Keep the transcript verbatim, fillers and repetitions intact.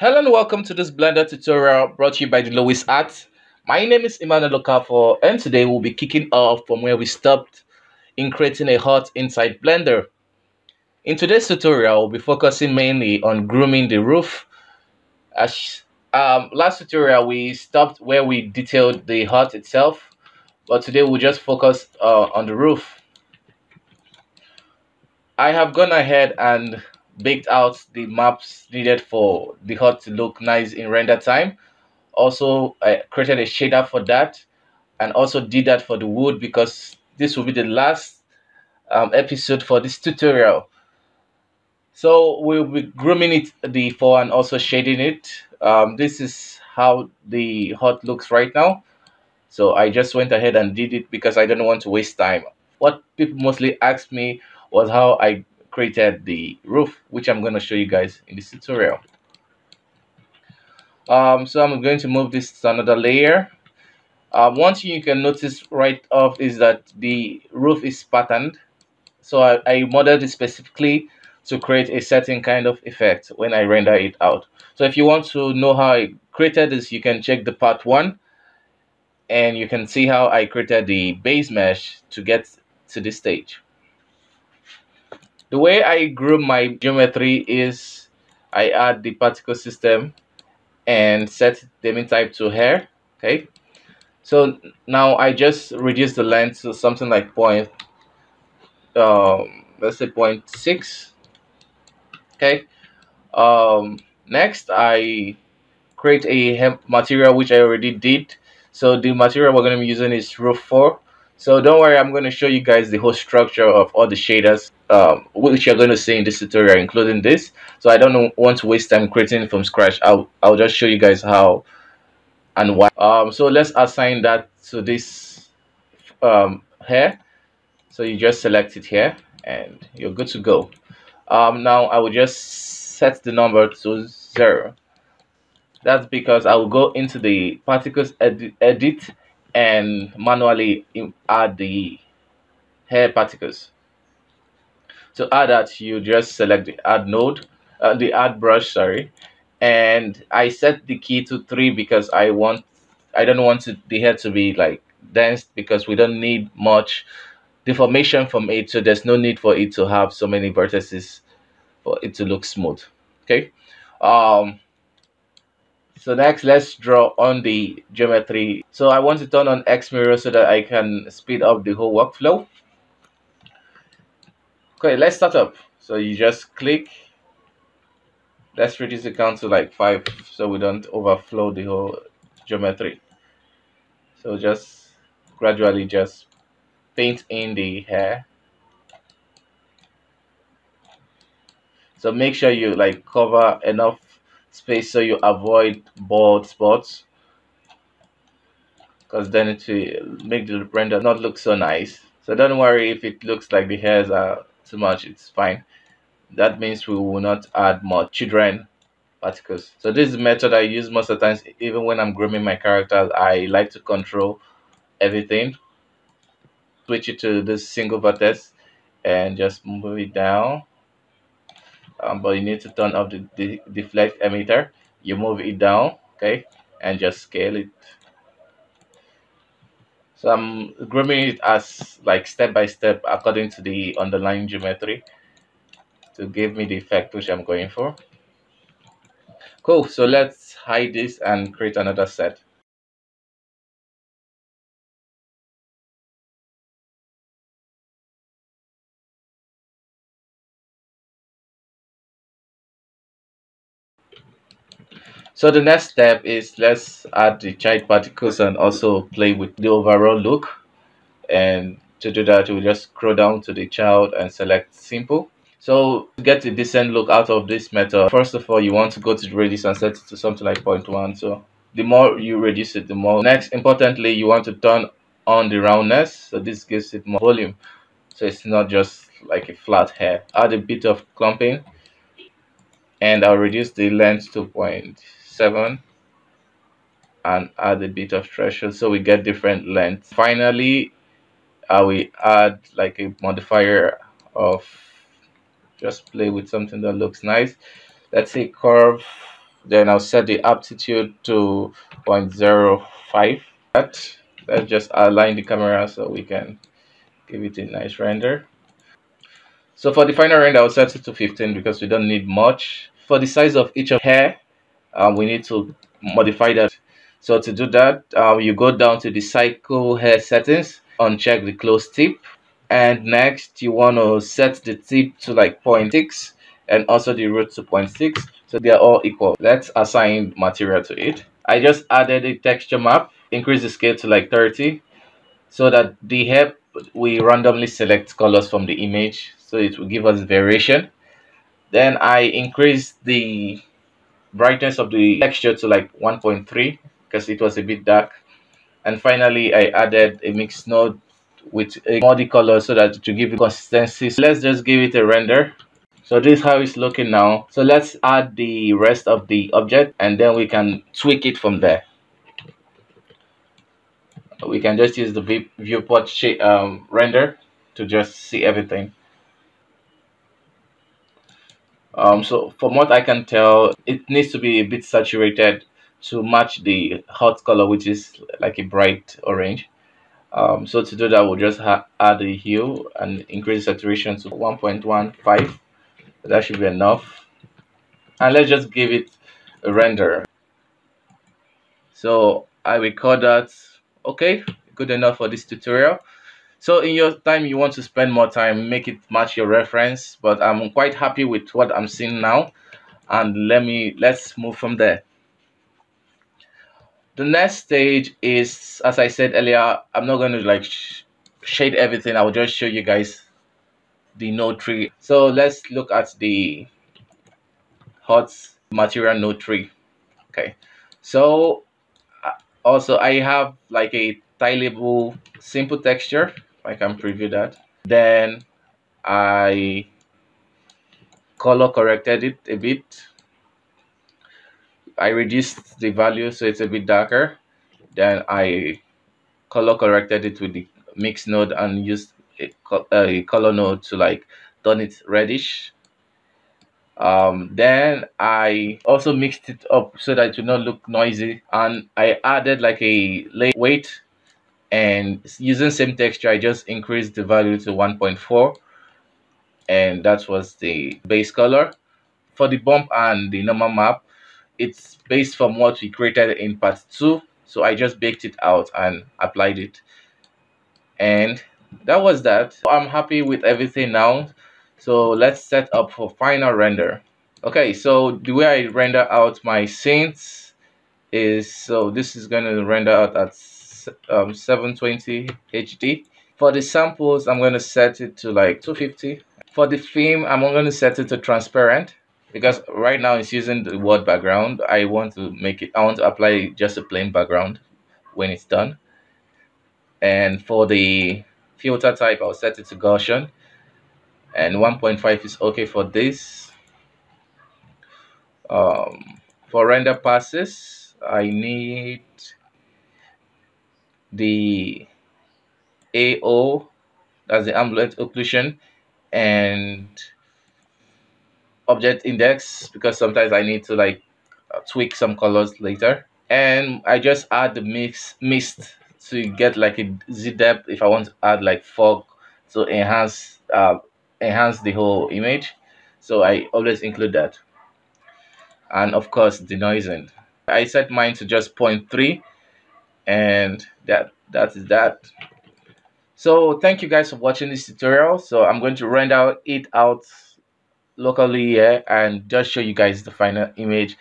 Hello and welcome to this Blender tutorial brought to you by the Luwizart. My name is Emmanuel Okafo, and today we'll be kicking off from where we stopped in creating a heart inside Blender. In today's tutorial, we'll be focusing mainly on grooming the roof. As, um, last tutorial, we stopped where we detailed the heart itself, but today we'll just focus uh, on the roof. I have gone ahead and baked out the maps needed for the heart to look nice in render time. Also, I created a shader for that, and also did that for the wood, because this will be the last um, episode for this tutorial. So we'll be grooming it before and also shading it. Um, this is how the heart looks right now. So I just went ahead and did it because I don't want to waste time. What people mostly asked me was how I created the roof, which I'm going to show you guys in this tutorial. Um, so I'm going to move this to another layer. Uh, one thing you can notice right off is that the roof is patterned. So I, I modeled it specifically to create a certain kind of effect when I render it out. So if you want to know how I created this, you can check the part one, and you can see how I created the base mesh to get to this stage. The way I grew my geometry is I add the particle system and set the mean type to hair. Okay, so now I just reduce the length to something like point, um, let's say point six. Okay, um, next I create a material which I already did. So the material we're going to be using is roof four. So don't worry, I'm going to show you guys the whole structure of all the shaders um, which you're going to see in this tutorial, including this. So I don't want to waste time creating from scratch. I'll, I'll just show you guys how and why. Um, so let's assign that to this um, hair. So you just select it here and you're good to go. Um, now I will just set the number to zero. That's because I will go into the particles edit, edit and manually add the hair particles. To add that, you just select the add node, uh, the add brush, sorry, and I set the key to three because I want, I don't want to, the hair to be like dense, because we don't need much deformation from it, so there's no need for it to have so many vertices for it to look smooth. Okay. Um, So next, let's draw on the geometry. So I want to turn on X mirror so that I can speed up the whole workflow. Okay, let's start up. So you just click. Let's reduce the count to like five so we don't overflow the whole geometry. So just gradually just paint in the hair. So make sure you like cover enough space so you avoid bald spots, because then it will make the render not look so nice. So don't worry if it looks like the hairs are too much, it's fine. That means we will not add more children particles. So this is the method I use most of the times. Even when I'm grooming my characters, I like to control everything, switch it to this single vertex and just move it down. Um, but you need to turn off the, the deflect emitter. You move it down, okay, and just scale it. So I'm grooming it as like step by step according to the underlying geometry to give me the effect which I'm going for. Cool, so let's hide this and create another set. So the next step is let's add the child particles and also play with the overall look. And to do that, we'll just scroll down to the child and select simple. So to get a decent look out of this method, first of all, you want to go to the radius and set it to something like point one. So the more you reduce it, the more. Next, importantly, you want to turn on the roundness. So this gives it more volume. So it's not just like a flat hair. Add a bit of clumping. And I'll reduce the length to point seven and add a bit of threshold so we get different lengths. Finally, I will add like a modifier of, just play with something that looks nice. Let's say curve Then I'll set the aptitude to zero point zero five. That, let's just align the camera so we can give it a nice render. So for the final render, I'll set it to fifteen because we don't need much. For the size of each of hair, um, we need to modify that. So to do that, um, you go down to the cycle hair settings, uncheck the close tip, and next you want to set the tip to like zero point six and also the root to zero point six, so they are all equal. Let's assign material to it. I just added a texture map, increase the scale to like thirty so that the hair, we randomly select colors from the image, so it will give us variation. Then I increase the brightness of the texture to like one point three because it was a bit dark. And finally, I added a mix node with a multi-color so that to give it consistency. So let's just give it a render. So this is how it's looking now. So let's add the rest of the object and then we can tweak it from there. We can just use the viewport shape, um, render to just see everything. Um, so from what I can tell, it needs to be a bit saturated to match the hot color, which is like a bright orange. Um, so to do that, we'll just add a hue and increase saturation to one point one five. That should be enough. And let's just give it a render. So I will call that okay, good enough for this tutorial. So in your time, you want to spend more time, make it match your reference, but I'm quite happy with what I'm seeing now. And let me, let's move from there. The next stage is, as I said earlier, I'm not going to like sh shade everything. I will just show you guys the node tree. So let's look at the hot material node tree. Okay, so also I have like a tileable simple texture. I can preview that. Then I color corrected it a bit. I reduced the value so it's a bit darker. Then I color corrected it with the mix node and used a, a color node to like turn it reddish. Um, then I also mixed it up so that it would not look noisy, and I added like a layer weight, and using same texture I just increased the value to one point four, and that was the base color. For the bump and the normal map, it's based from what we created in part two, so I just baked it out and applied it, and that was that. So I'm happy with everything now. So let's set up for final render. Okay, so the way I render out my scenes is, so this is going to render out at um, seven twenty H D. For the samples, I'm going to set it to like two fifty. For the theme, I'm going to set it to transparent because right now it's using the word background. I want to make it, I want to apply just a plain background when it's done. And for the filter type, I'll set it to Gaussian. And one point five is okay for this. Um, for render passes, I need the A O, that's the ambient occlusion, and object index, because sometimes I need to like tweak some colors later. And I just add the mix mist to get like a Z depth if I want to add like fog to enhance uh, enhance the whole image, so I always include that. And of course denoising, I set mine to just zero point three, and that that is that. So thank you guys for watching this tutorial. So I'm going to render it out locally here and just show you guys the final image